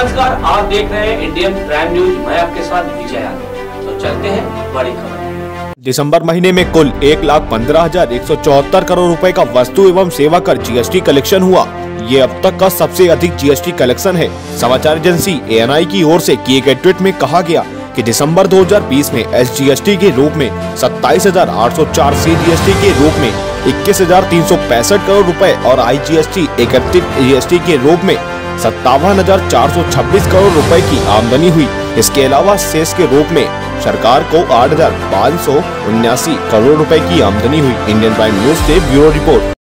नमस्कार, आप देख रहे हैं इंडियन प्राइम न्यूज। मैं आपके साथ विजय यादव। तो चलते हैं बड़ी खबर। दिसंबर महीने में कुल 1,15,174 करोड़ रुपए का वस्तु एवं सेवा कर जीएसटी कलेक्शन हुआ। ये अब तक का सबसे अधिक जीएसटी कलेक्शन है। समाचार एजेंसी ANI की ओर से किए गए ट्वीट में कहा गया कि दिसंबर 2020 में SGST के रूप में 27,804, CGST के रूप में 21,365 करोड़ रुपए और IGST 31 GST के रूप में 57,426 करोड़ रुपए की आमदनी हुई। इसके अलावा सेस के रूप में सरकार को 8,579 करोड़ रुपए की आमदनी हुई। इंडियन प्राइम न्यूज से ब्यूरो रिपोर्ट।